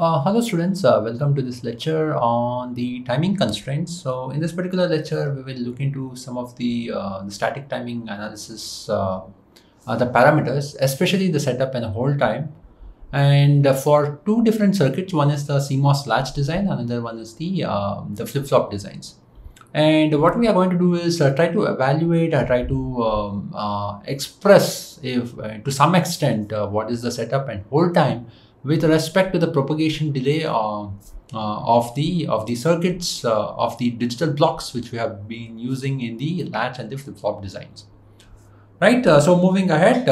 Hello students, welcome to this lecture on the timing constraints. So in this particular lecture, we will look into some of the static timing analysis, the parameters, especially the setup and hold time. And for two different circuits, one is the CMOS latch design, another one is the flip-flop designs. And what we are going to do is try to evaluate or try to express if, to some extent, what is the setup and hold time with respect to the propagation delay of the circuits of the digital blocks which we have been using in the latch and the flip-flop designs, right? So moving ahead,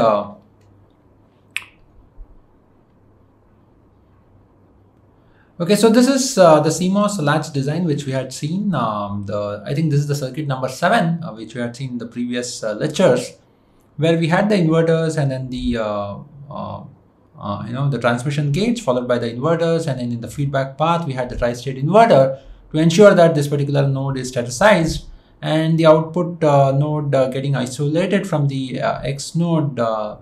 okay, so this is the CMOS latch design which we had seen. I think this is the circuit number 7 which we had seen in the previous lectures, where we had the inverters and then the the transmission gates followed by the inverters, and then in the feedback path we had the tri-state inverter to ensure that this particular node is staticized and the output node getting isolated from the X node.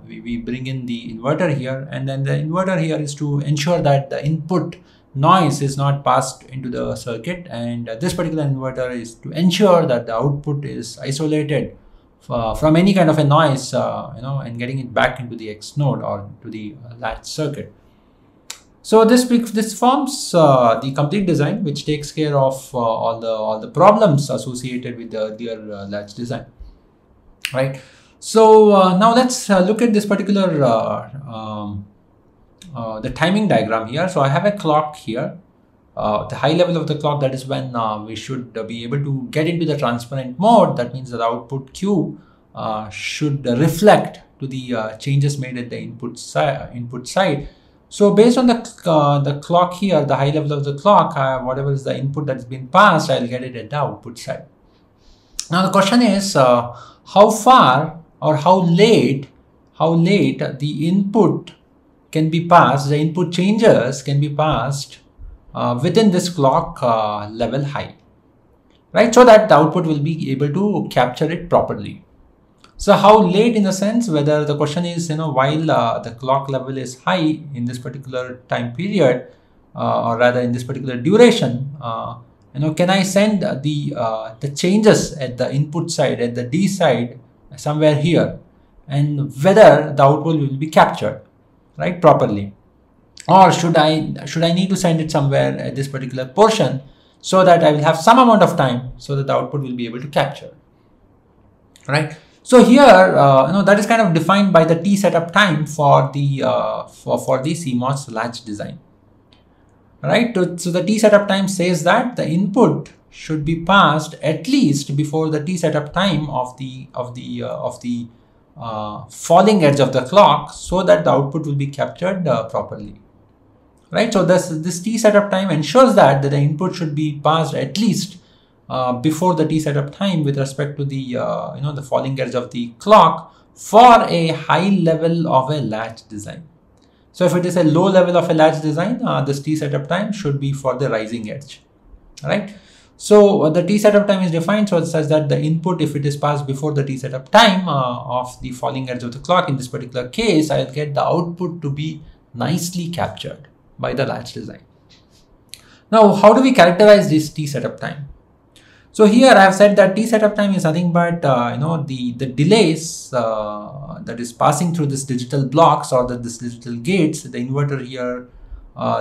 We bring in the inverter here, and then the inverter here is to ensure that the input noise is not passed into the circuit, and this particular inverter is to ensure that the output is isolated from any kind of a noise, and getting it back into the X node or to the latch circuit. So this forms the complete design, which takes care of all the problems associated with the latch design, right? So now let's look at this particular the timing diagram here. So I have a clock here. The high level of the clock, that is when we should be able to get into the transparent mode. That means that the output Q should reflect to the changes made at the input side. So based on the clock here, the high level of the clock, whatever is the input that's been passed, I'll get it at the output side. Now the question is how far or how late the input can be passed, the input changes can be passed within this clock level high, right? So that the output will be able to capture it properly. So how late, in the sense whether the question is, while the clock level is high in this particular time period, or rather in this particular duration, can I send the changes at the input side, at the D side, somewhere here, and whether the output will be captured, right, properly. Or should I need to send it somewhere at this particular portion so that I will have some amount of time so that the output will be able to capture, right? So here, that is kind of defined by the T setup time for the CMOS latch design, right? So the T setup time says that the input should be passed at least before the T setup time of the falling edge of the clock, so that the output will be captured properly. Right, so this T setup time ensures that the input should be passed at least before the T setup time with respect to the the falling edge of the clock for a high level of a latch design. So if it is a low level of a latch design, this T setup time should be for the rising edge. Right, so the T setup time is defined so such that the input, if it is passed before the T setup time of the falling edge of the clock, in this particular case, I'll get the output to be nicely captured by the latch design. Now, how do we characterize this T setup time? So here I have said that T setup time is nothing but the delays that is passing through this digital blocks or this digital gates, the inverter here,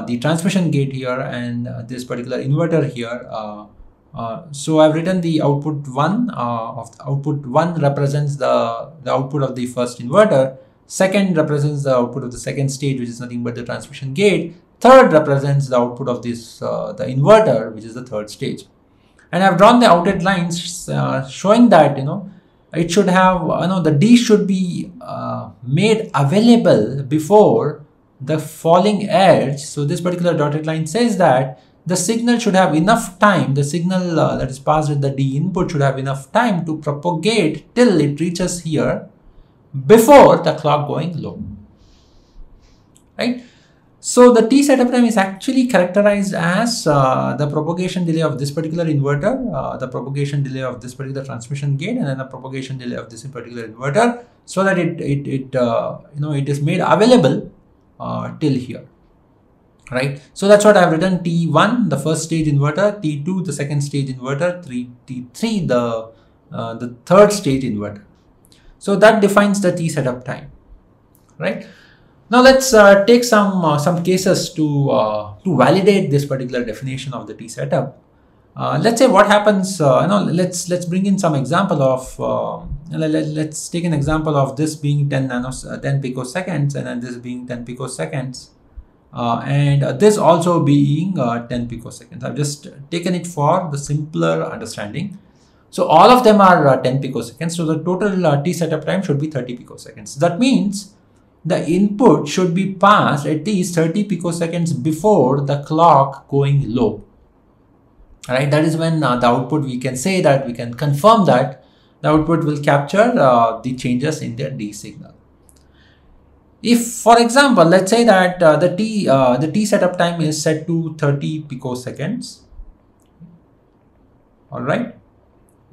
the transmission gate here, and this particular inverter here. So I've written the output 1. Output 1 represents the output of the first inverter. Second represents the output of the second stage, which is nothing but the transmission gate. Third represents the output of this the inverter, which is the third stage. And I've drawn the outed lines showing that it should have the D should be made available before the falling edge. So this particular dotted line says that the signal should have enough time, the signal that is passed at the D input should have enough time to propagate till it reaches here before the clock going low, right? So the T setup time is actually characterized as the propagation delay of this particular inverter, the propagation delay of this particular transmission gate, and then the propagation delay of this particular inverter, so that it is made available till here, right? So that's what I've written, T1 the first stage inverter, T2 the second stage inverter, T3 the third stage inverter. So that defines the T setup time, right? Now let's take some cases to validate this particular definition of the T setup. Let's say what happens. Let's bring in some example of. Let's take an example of this being 10 picoseconds, and then this being 10 picoseconds, and this also being 10 picoseconds. I've just taken it for the simpler understanding. So all of them are 10 picoseconds. So the total T setup time should be 30 picoseconds. That means the input should be passed at least 30 picoseconds before the clock going low. Right, that is when the output, we can say that we can confirm that the output will capture the changes in the D signal. If, for example, let's say that the T setup time is set to 30 picoseconds. All right,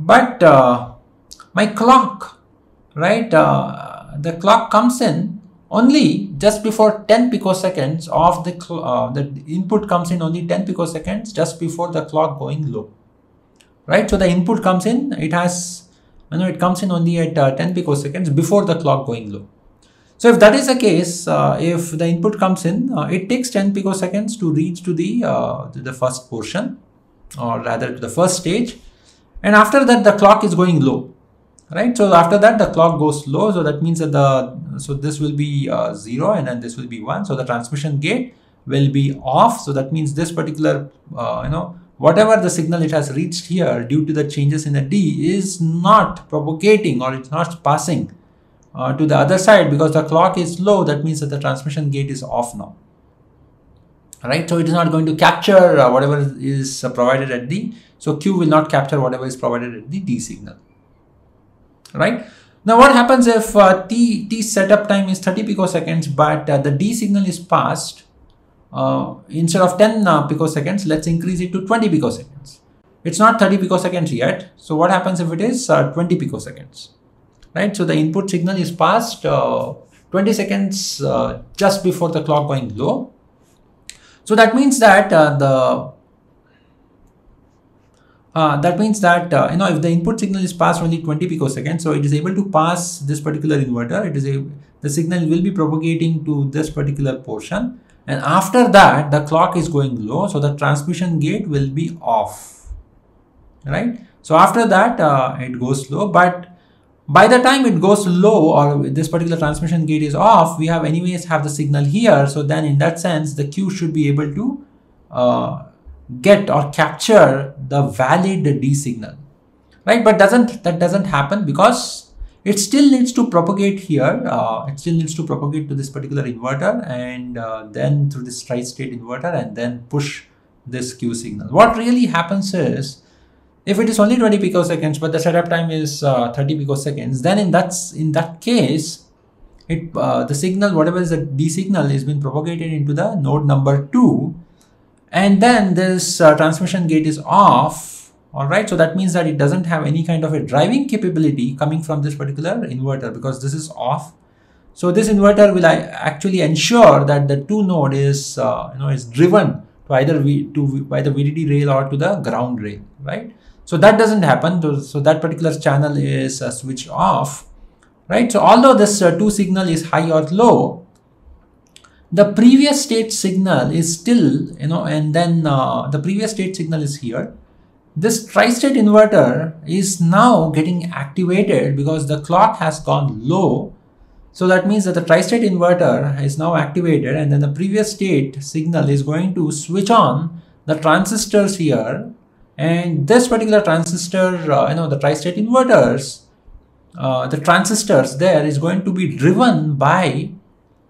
but my clock, right, the clock comes in only just before 10 picoseconds of the input comes in only 10 picoseconds just before the clock going low, right? So the input comes in, it comes in only at 10 picoseconds before the clock going low. So if that is the case, if the input comes in, it takes 10 picoseconds to reach to the first portion, or rather to the first stage, and after that the clock is going low. Right, so after that the clock goes low, so that means that this will be 0 and then this will be 1, so the transmission gate will be off. So that means this particular whatever the signal it has reached here due to the changes in the D is not propagating, or it's not passing to the other side because the clock is low. That means that the transmission gate is off now. Right, so it is not going to capture whatever is provided at D, so Q will not capture whatever is provided at the D signal. Right, now what happens if T setup time is 30 picoseconds, but the D signal is passed instead of 10 picoseconds, let's increase it to 20 picoseconds. It's not 30 picoseconds yet, so what happens if it is 20 picoseconds? Right, so the input signal is passed 20 seconds just before the clock going low. So that means that if the input signal is passed only 20 picoseconds, so it is able to pass this particular inverter, the signal will be propagating to this particular portion, and after that the clock is going low, so the transmission gate will be off. Right, so after that it goes low, but by the time it goes low, or this particular transmission gate is off, we have anyways the signal here. So then in that sense the Q should be able to get or capture the valid D signal, right? But that doesn't happen because it still needs to propagate here. It still needs to propagate to this particular inverter, and then through this tri-state inverter, and then push this Q signal. What really happens is, if it is only 20 picoseconds but the setup time is 30 picoseconds, then in that case, the signal, whatever is the D signal, is being propagated into the node number 2. And then this transmission gate is off. All right, so that means that it doesn't have any kind of a driving capability coming from this particular inverter because this is off. So this inverter will actually ensure that the 2 node is driven to either VDD rail or to the ground rail, right? So that doesn't happen. So that particular channel is switched off, right? So although this 2 signal is high or low, the previous state signal is still, and then the previous state signal is here. This tri-state inverter is now getting activated because the clock has gone low. So that means that the tri-state inverter is now activated, and then the previous state signal is going to switch on the transistors here. And this particular transistor, the tri-state inverters, the transistors there is going to be driven by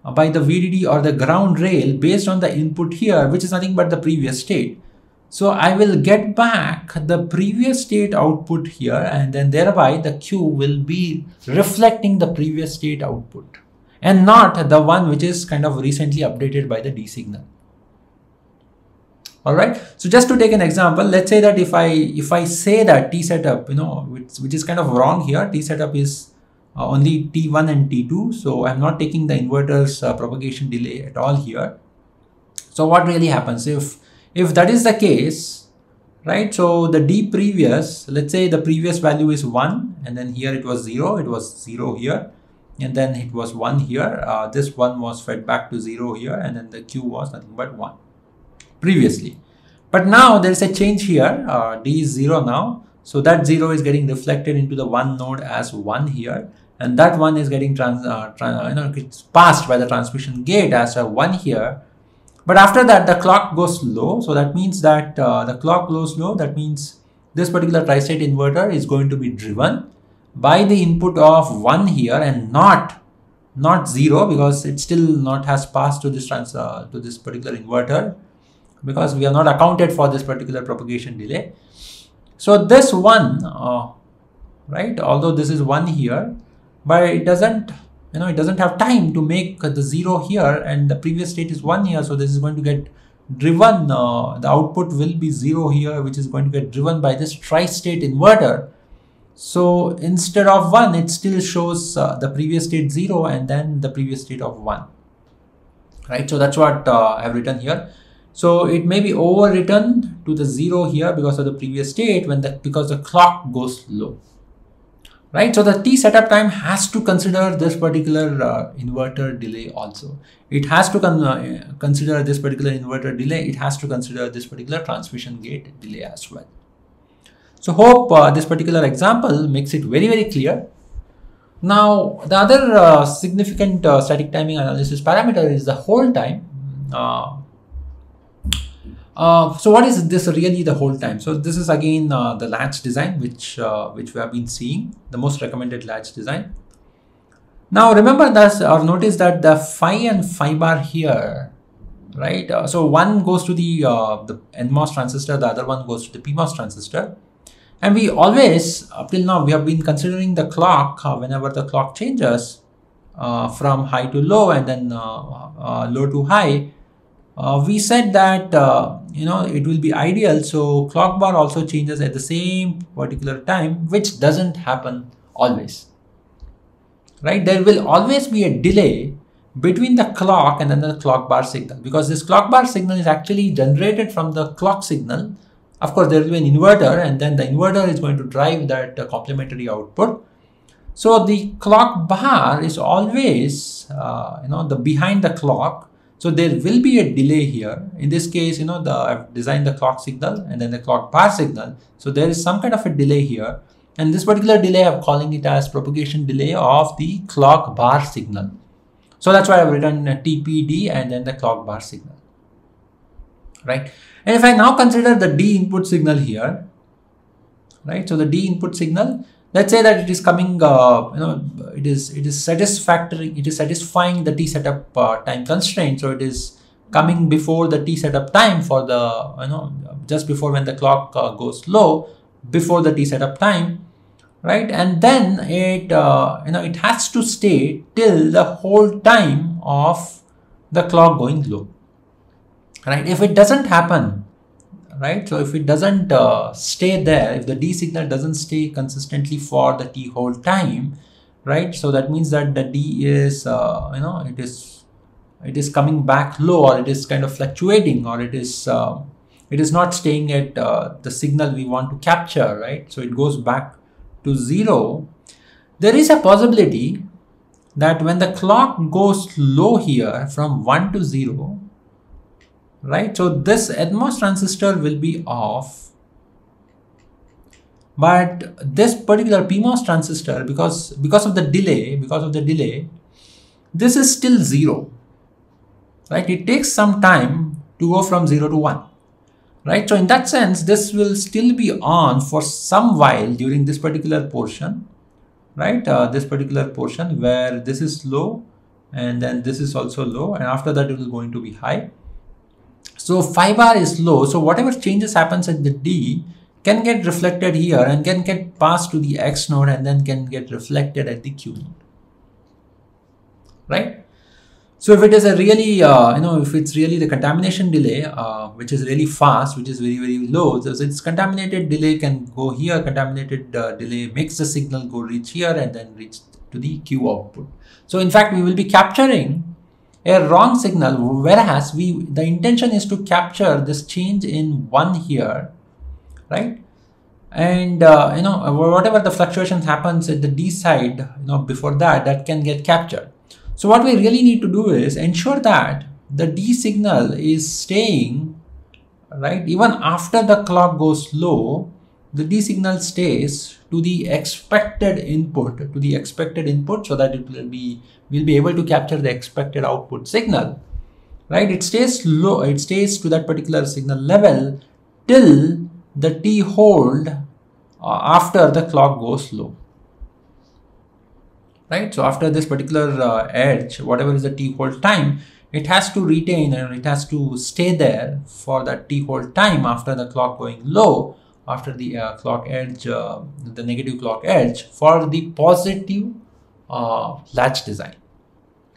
the VDD or the ground rail based on the input here, which is nothing but the previous state. So I will get back the previous state output here, and then thereby the Q will be reflecting the previous state output and not the one which is kind of recently updated by the D signal. All right, so just to take an example, let's say that if I say that T setup, which is kind of wrong here, T setup is only T1 and T2, so I'm not taking the inverter's propagation delay at all here. So what really happens if that is the case, right? So the D previous, let's say the previous value is 1, and then here it was 0, it was 0 here, and then it was 1 here. This 1 was fed back to 0 here, and then the Q was nothing but 1 previously. But now there is a change here. D is 0 now. So that 0 is getting reflected into the 1 node as 1 here. And that 1 is getting it's passed by the transmission gate as a 1 here. But after that, the clock goes low. So that means that the clock goes low. That means this particular tri-state inverter is going to be driven by the input of 1 here and not 0, because it still not has passed to this to this particular inverter, because we have not accounted for this particular propagation delay. So this 1, right, although this is 1 here, but it doesn't, it doesn't have time to make the 0 here, and the previous state is 1 here. So this is going to get driven, the output will be 0 here, which is going to get driven by this tri-state inverter. So instead of 1, it still shows the previous state 0 and then the previous state of 1, right? So that's what I've written here. So it may be overwritten to the 0 here because of the previous state because the clock goes low, right? So the T setup time has to consider this particular inverter delay also. It has to consider this particular inverter delay. It has to consider this particular transmission gate delay as well. So hope this particular example makes it very, very clear. Now, the other significant static timing analysis parameter is the hold time. So what is this really, the hold time? So this is again the latch design, which we have been seeing, the most recommended latch design. Now remember that, or notice that the phi and phi bar here, right? So one goes to the NMOS transistor, the other one goes to the PMOS transistor. And we always, up till now, we have been considering the clock whenever the clock changes from high to low and then low to high. We said that, it will be ideal. So clock bar also changes at the same particular time, which doesn't happen always, right? There will always be a delay between the clock and then the clock bar signal, because this clock bar signal is actually generated from the clock signal. Of course, there will be an inverter, and then the inverter is going to drive that complementary output. So the clock bar is always, the behind the clock. So there will be a delay here. In this case, I've designed the clock signal and then the clock bar signal. So there is some kind of a delay here. And this particular delay, I'm calling it as propagation delay of the clock bar signal. So that's why I've written TPD and then the clock bar signal, right? And if I now consider the D input signal here, right? So the D input signal, let's say that it is coming, it is satisfactory. It is satisfying the T setup time constraint. So it is coming before the T setup time for the, just before when the clock goes low, before the T setup time, right? And then it, it has to stay till the whole time of the clock going low, right? If it doesn't happen, right? So if it doesn't stay there, if the D signal doesn't stay consistently for the T hold time, right? So that means that the D is, it is coming back low, or it is kind of fluctuating, or it is not staying at the signal we want to capture, right? So it goes back to 0. There is a possibility that when the clock goes low here from 1 to 0, right? So this NMOS transistor will be off, but this particular PMOS transistor, because of the delay, this is still 0, right? It takes some time to go from 0 to 1, right? So in that sense, this will still be on for some while during this particular portion, right? This particular portion where this is low and then this is also low, and after that it is going to be high. So phi bar is low, so whatever changes happens at the D can get reflected here and can get passed to the X node and then can get reflected at the Q node, right? So if it is a really, if it's really the contamination delay, which is really fast, which is very, very low, so its contaminated delay can go here, contaminated delay makes the signal go reach here and then reach to the Q output. So in fact, we will be capturing a wrong signal, whereas the intention is to capture this change in one here, right? And whatever the fluctuations happens at the D side, before that can get captured. So what we really need to do is ensure that the D signal is staying, right? Even after the clock goes low, the D signal stays to the expected input, so that it will be able to capture the expected output signal, right? It stays low, it stays to that particular signal level till the T hold after the clock goes low, right? So after this particular edge, whatever is the T hold time, it has to retain and it has to stay there for that T hold time after the clock going low, after the clock edge, the negative clock edge, for the positive latch design,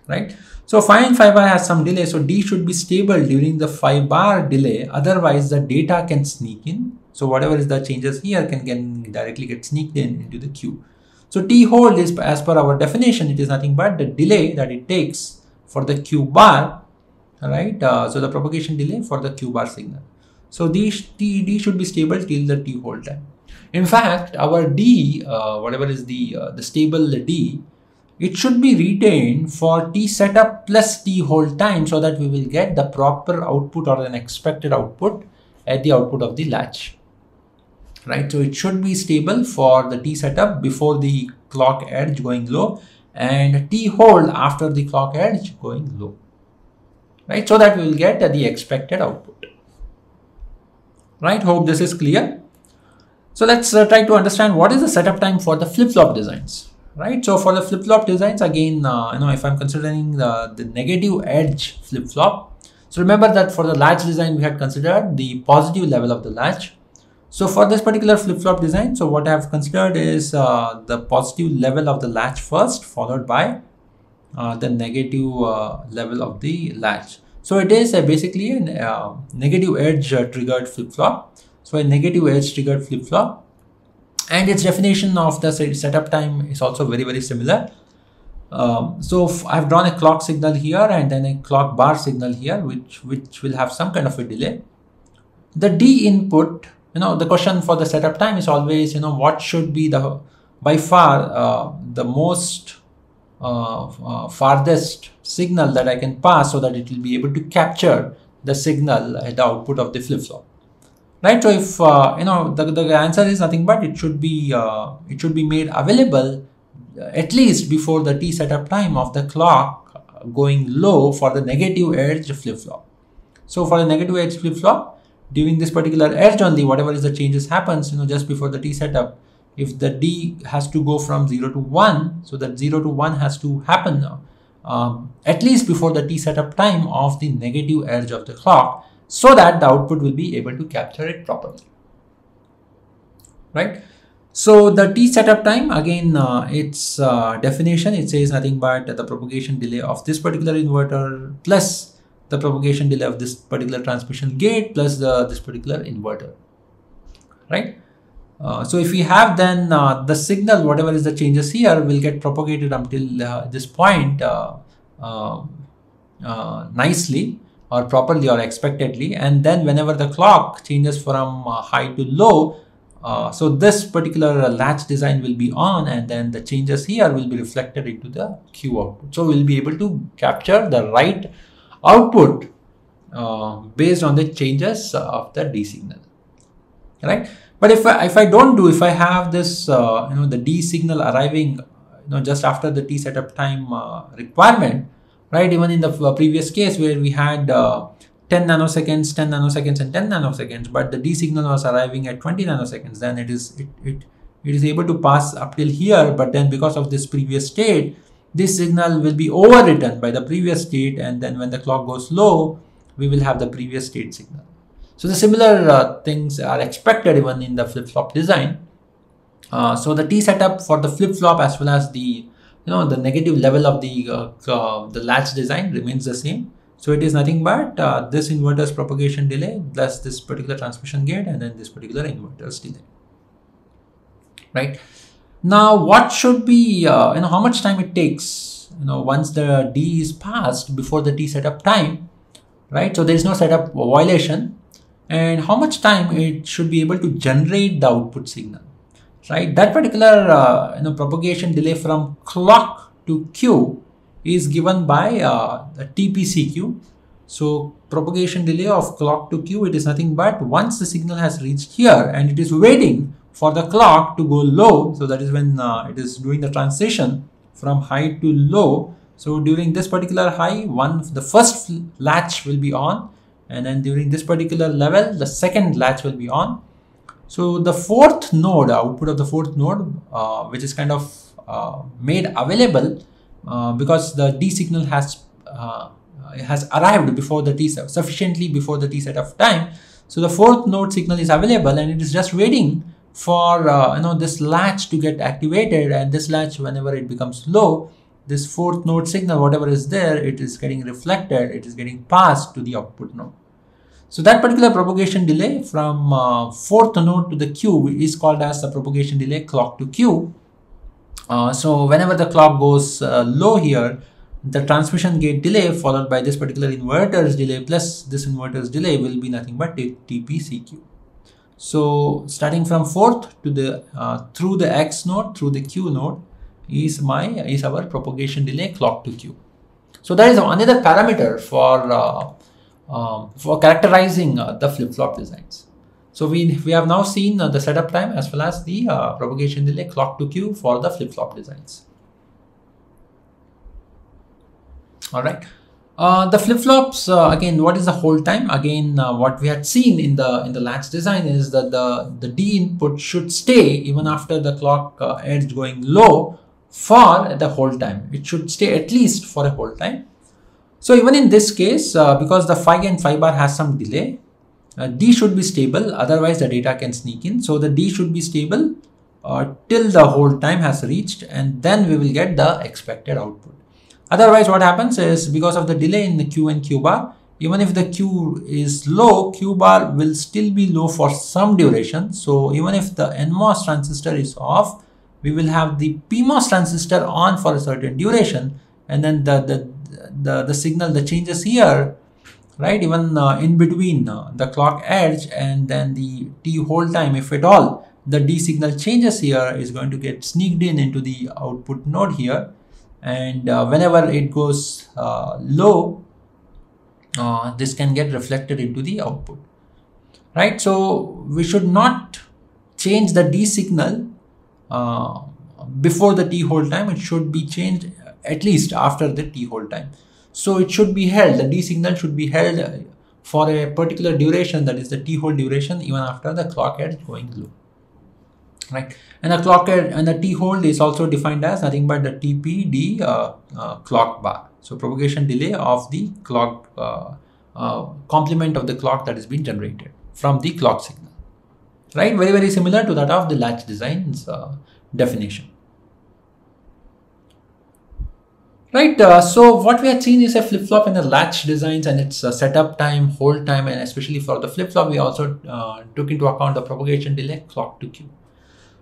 right? So 5 and 5 bar has some delay, so D should be stable during the 5 bar delay, otherwise the data can sneak in. So whatever is the changes here can directly get sneaked in into the queue. So T hold is, as per our definition, it is nothing but the delay that it takes for the Q bar, right? So the propagation delay for the Q bar signal. So D should be stable till the T hold time. In fact, our D, whatever is the stable D, it should be retained for T setup plus T hold time, so that we will get the proper output or an expected output at the output of the latch, right? So it should be stable for the T setup before the clock edge going low and T hold after the clock edge going low, right? So that we will get the expected output. Right, hope this is clear. So let's try to understand what is the setup time for the flip-flop designs, right? So for the flip-flop designs, again, if I'm considering the negative edge flip-flop, so remember that for the latch design, we had considered the positive level of the latch. So for this particular flip-flop design, so what I have considered is the positive level of the latch first, followed by the negative level of the latch. So it is basically a negative edge triggered flip-flop. So a negative edge triggered flip-flop, and its definition of the setup time is also very, very similar. So I've drawn a clock signal here and then a clock bar signal here, which will have some kind of a delay. The D input, the question for the setup time is always, what should be the by far the most farthest signal that I can pass, so that it will be able to capture the signal at the output of the flip-flop, right? So if the answer is nothing but it should be made available at least before the T setup time of the clock going low for the negative edge flip-flop. So for the negative edge flip-flop, during this particular edge only, whatever is the changes happens, just before the T setup, if the D has to go from 0 to 1, so that 0 to 1 has to happen now, at least before the T setup time of the negative edge of the clock, so that the output will be able to capture it properly, right? So the T setup time, again, its definition, it says nothing but the propagation delay of this particular inverter plus the propagation delay of this particular transmission gate plus this particular inverter, right? So if we have then the signal, whatever is the changes here, will get propagated until this point nicely or properly or expectedly, and then whenever the clock changes from high to low, so this particular latch design will be on, and then the changes here will be reflected into the Q output. So we'll be able to capture the right output based on the changes of the D signal, right? But if I have this the D signal arriving just after the T setup time requirement, right? Even in the previous case where we had 10 nanoseconds, 10 nanoseconds and 10 nanoseconds, but the D signal was arriving at 20 nanoseconds, then it is able to pass up till here, but then because of this previous state, this signal will be overwritten by the previous state, and then when the clock goes low, we will have the previous state signal. So the similar things are expected even in the flip-flop design. So the T setup for the flip-flop as well as the the negative level of the latch design remains the same. So it is nothing but this inverter's propagation delay plus this particular transmission gate and then this particular inverter's delay, right? Now what should be how much time it takes once the D is passed before the T setup time, right? So there is no setup violation. And how much time it should be able to generate the output signal, right? That particular propagation delay from clock to Q is given by the TPCQ. So propagation delay of clock to Q, it is nothing but once the signal has reached here and it is waiting for the clock to go low. So that is when it is doing the transition from high to low. So during this particular high, the first latch will be on, and then during this particular level, the second latch will be on. So the fourth node, output of the fourth node, which is kind of made available because the D signal has arrived before the T, sufficiently before the T setup time. So the fourth node signal is available, and it is just waiting for this latch to get activated. And this latch, whenever it becomes low, this fourth node signal, whatever is there, it is getting reflected, it is getting passed to the output node. So that particular propagation delay from fourth node to the Q is called as the propagation delay clock to Q. So whenever the clock goes low here, the transmission gate delay followed by this particular inverter's delay plus this inverter's delay will be nothing but a TPCQ. So starting from fourth to the through the X node, through the Q node, is our propagation delay clock to Q. So that is another parameter for characterizing the flip-flop designs. So we have now seen the setup time as well as the propagation delay clock to Q for the flip-flop designs. All right. The flip-flops, again, what is the hold time? Again, what we had seen in the latch design is that the D input should stay even after the clock edge going low. For the hold time, it should stay at least for a hold time. So even in this case, because the phi and phi bar has some delay, D should be stable, otherwise the data can sneak in. So the D should be stable till the hold time has reached, and then we will get the expected output. Otherwise what happens is, because of the delay in the Q and Q bar, even if the Q is low, Q bar will still be low for some duration. So even if the NMOS transistor is off, we will have the PMOS transistor on for a certain duration, and then the signal, the changes here, right, even in between the clock edge and then the T hold time, if at all, the D signal changes here, is going to get sneaked in into the output node here. And whenever it goes low, this can get reflected into the output, right? So we should not change the D signal before the T hold time. It should be changed at least after the T hold time. So it should be held, the D signal should be held for a particular duration, that is the T hold duration, even after the clock edge going low, right? And the clock edge and the T hold is also defined as nothing but the TPD clock bar. So propagation delay of the clock complement of the clock that is being generated from the clock signal. Right, very, very similar to that of the latch design's definition. Right, so what we had seen is a flip-flop in the latch designs and its setup time, hold time, and especially for the flip-flop, we also took into account the propagation delay clock to Q.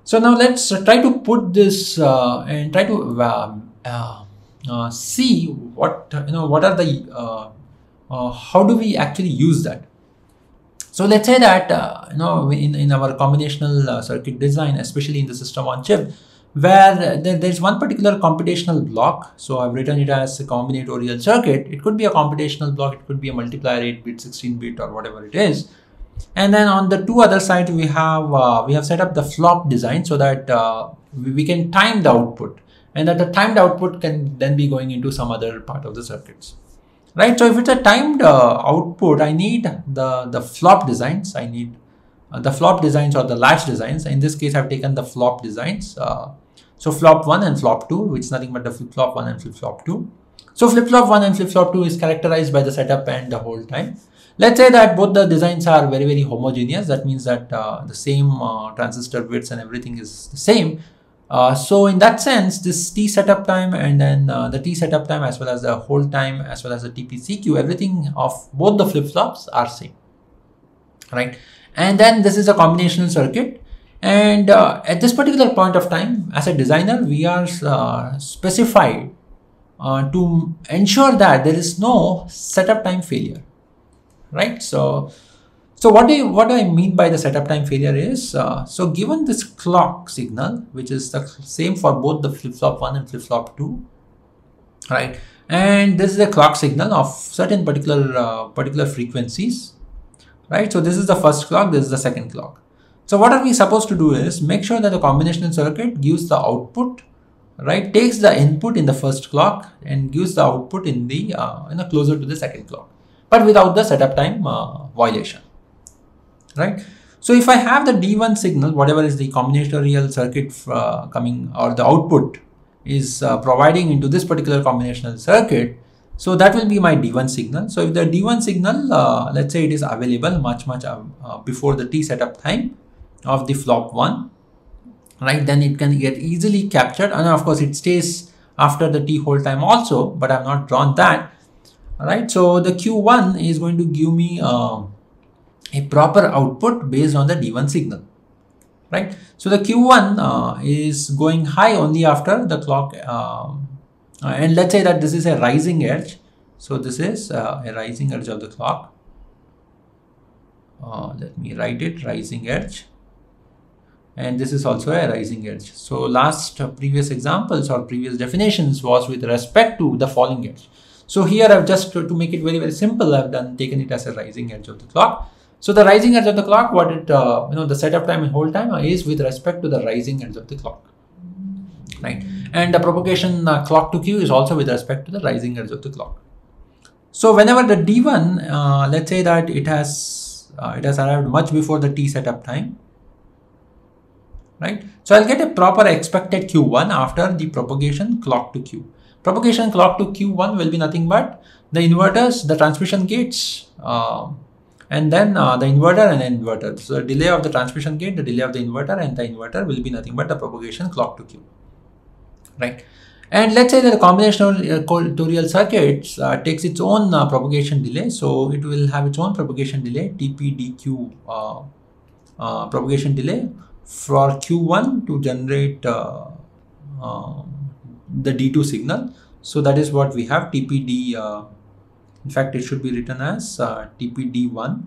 So now let's try to put this and try to see what, what are the, how do we actually use that? So let's say that in our combinational circuit design, especially in the system on chip, where there is one particular computational block. So I've written it as a combinatorial circuit. It could be a computational block, it could be a multiplier 8-bit, 16-bit, or whatever it is. And then on the two other sides, we have set up the flop design so that we can time the output, and that the timed output can then be going into some other part of the circuits. Right, so if it's a timed output, I need the flop designs, I need the flop designs or the latch designs. In this case, I've taken the flop designs. So flop 1 and flop 2, which is nothing but the flip-flop 1 and flip-flop 2. So flip-flop 1 and flip-flop 2 is characterized by the setup and the hold time. Let's say that both the designs are very, very homogeneous. That means that the same transistor widths and everything is the same. So in that sense, this T setup time and then the T setup time as well as the hold time as well as the TPCQ, everything of both the flip-flops are same, right? And then this is a combinational circuit. And at this particular point of time, as a designer, we are specified to ensure that there is no setup time failure, right? So what I mean by the setup time failure is, so given this clock signal, which is the same for both the flip-flop 1 and flip-flop 2, right? And this is a clock signal of certain particular frequencies, right? So this is the first clock, this is the second clock. So what are we supposed to do is make sure that the combinational circuit gives the output, right, takes the input in the first clock and gives the output in the closer to the second clock, but without the setup time violation, right? So if I have the D1 signal, whatever is the combinatorial circuit coming, or the output is providing into this particular combinational circuit, so that will be my D1 signal. So if the D1 signal, let's say it is available much before the T setup time of the flop 1, right, then it can get easily captured, and of course it stays after the T hold time also, but I have not drawn that, right? So the Q1 is going to give me a proper output based on the D1 signal, right? So the Q1 is going high only after the clock, and let's say that this is a rising edge. So this is a rising edge of the clock. Let me write it, rising edge, and this is also a rising edge. So last previous examples or previous definitions was with respect to the falling edge. So here I've just to make it very, very simple, I've taken it as a rising edge of the clock. So the rising edge of the clock, what it, the setup time and hold time is with respect to the rising edge of the clock, right? And the propagation clock to Q is also with respect to the rising edge of the clock. So whenever the D1, let's say that it has arrived much before the T setup time, right? So I'll get a proper expected Q1 after the propagation clock to Q. Propagation clock to Q1 will be nothing but the inverters, the transmission gates, and then the inverter and inverter. So the delay of the transmission gate, the delay of the inverter and the inverter will be nothing but the propagation clock to Q, right? And let's say that the combinatorial circuits takes its own propagation delay. So it will have its own propagation delay, TPDQ propagation delay for Q1 to generate the D2 signal. So that is what we have, TPD. In fact, it should be written as TPD1,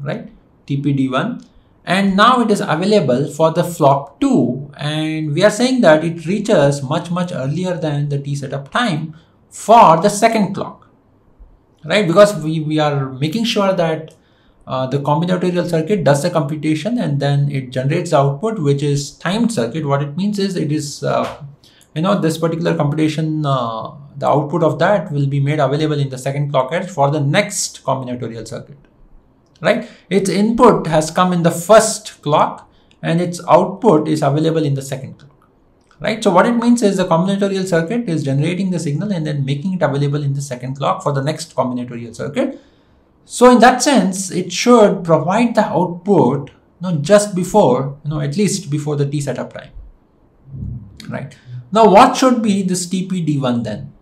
right? TPD1, and now it is available for the flop 2, and we are saying that it reaches much earlier than the T setup time for the second clock, right? Because we are making sure that the combinatorial circuit does the computation and then it generates output, which is timed circuit. What it means is it is this particular computation, the output of that will be made available in the second clock edge for the next combinatorial circuit, right? Its input has come in the first clock and its output is available in the second clock, right? So what it means is the combinatorial circuit is generating the signal and then making it available in the second clock for the next combinatorial circuit. So in that sense, it should provide the output just before, at least before the T setup time, right? Now, what should be this TPD1 then?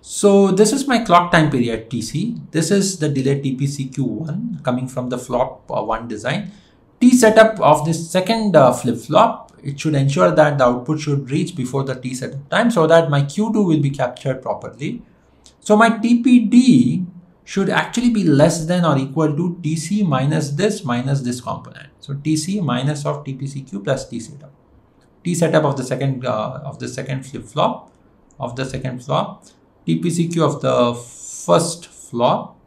So this is my clock time period TC. This is the delay TPCQ1 coming from the flop 1 design. T setup of this second flip-flop, it should ensure that the output should reach before the T setup time so that my Q2 will be captured properly. So my TPD should actually be less than or equal to TC minus this component. So TC minus of TPCQ plus T setup. T setup of the second flip flop, TPCQ of the first flop,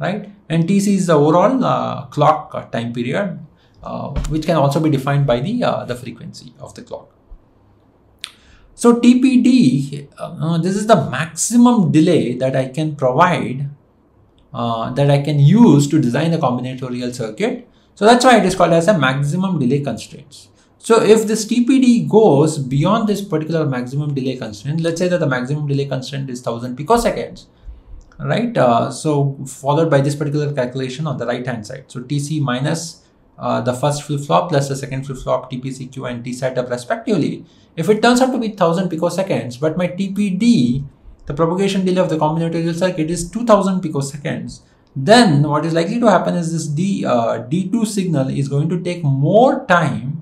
right? And TC is the overall clock time period, which can also be defined by the frequency of the clock. So TPD, this is the maximum delay that I can provide, that I can use to design a combinatorial circuit. So that's why it is called as a maximum delay constraints. So if this TPD goes beyond this particular maximum delay constraint, let's say that the maximum delay constraint is 1000 picoseconds, right? So followed by this particular calculation on the right hand side. So TC minus the first flip-flop plus the second flip-flop, TPCQ and T setup respectively. If it turns out to be 1000 picoseconds, but my TPD, the propagation delay of the combinatorial circuit is 2000 picoseconds, then what is likely to happen is this D2 signal is going to take more time,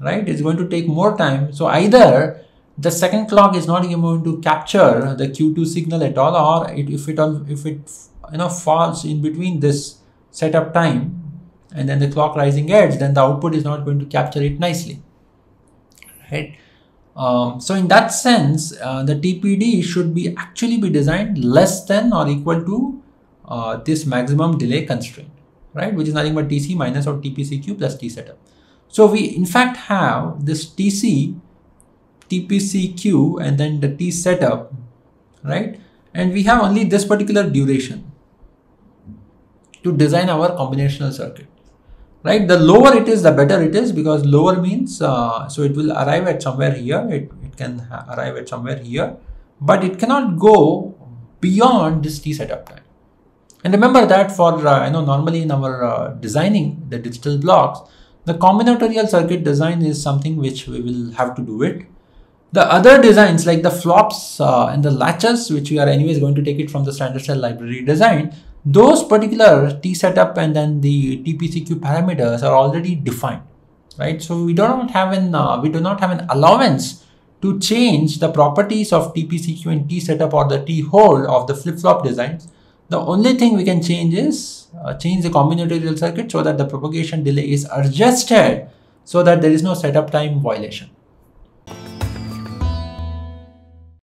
right? It's going to take more time. So either the second clock is not going to capture the Q2 signal at all, or if it falls in between this setup time and then the clock rising edge, then the output is not going to capture it nicely, right? So in that sense, the TPD should be actually designed less than or equal to this maximum delay constraint, right, which is nothing but TC minus or TPCQ plus T setup. So we in fact have this TC, TPCQ, and then the T setup, right, and we have only this particular duration to design our combinational circuit, right? The lower it is, the better it is, because lower means so it will arrive at somewhere here, it can arrive at somewhere here, but it cannot go beyond this T setup time. And remember that for normally in our designing the digital blocks, the combinatorial circuit design is something which we will have to do it. The other designs like the flops and the latches, which we are anyways going to take it from the standard cell library design, those particular T setup and then the TPCQ parameters are already defined, right? So we do not have an allowance to change the properties of TPCQ and T setup or the T hold of the flip-flop designs. The only thing we can change is change the combinatorial circuit so that the propagation delay is adjusted so that there is no setup time violation.